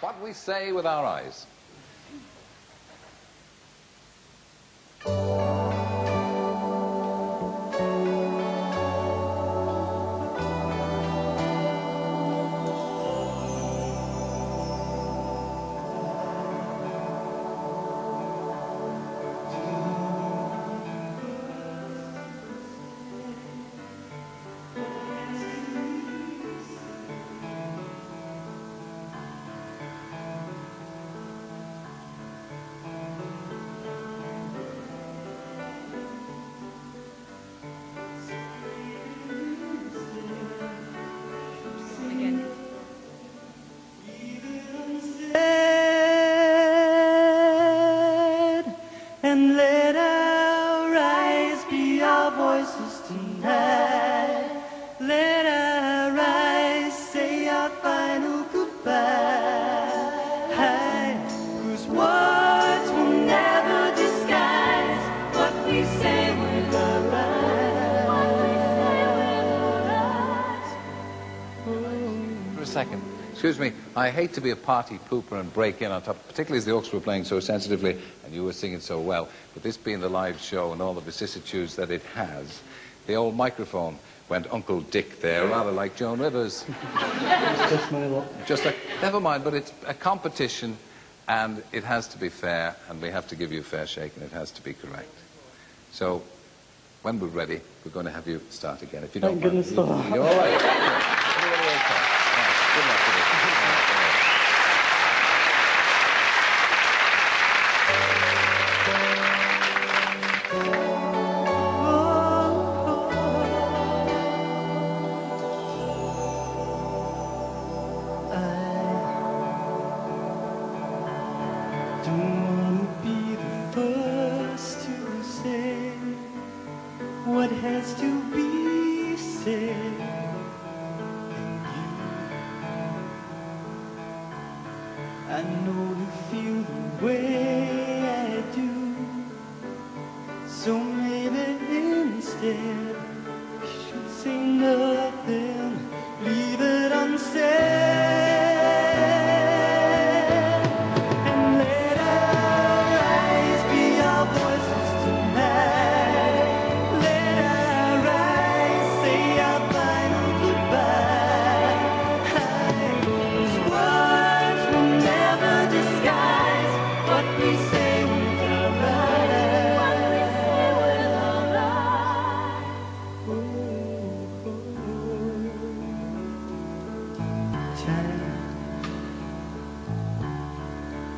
what we say with our eyes. Second. Excuse me, I hate to be a party pooper and break in on top, particularly as the orchestra were playing so sensitively and you were singing so well, but this being the live show and all the vicissitudes that it has, the old microphone went Uncle Dick there, rather like Joan Rivers. Just my luck. Just like, never mind, but it's a competition and it has to be fair and we have to give you a fair shake and it has to be correct. So, when we're ready, we're going to have you start again. If you don't mind, you're all right. I know you feel the way I do, so maybe instead we should say nothing, leave it unsaid.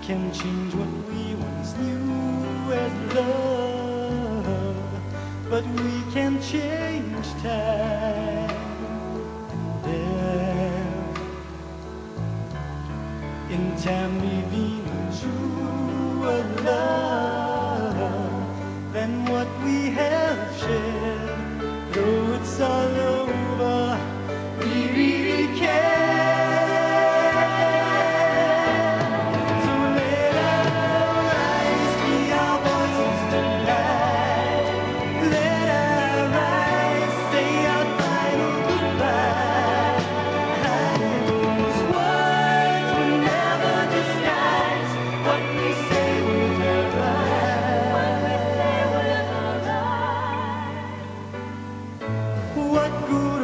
Can change what we once knew as love, but we can change time and death. In time maybe more truer love than what we have shared, though it's all over, we really care. What good?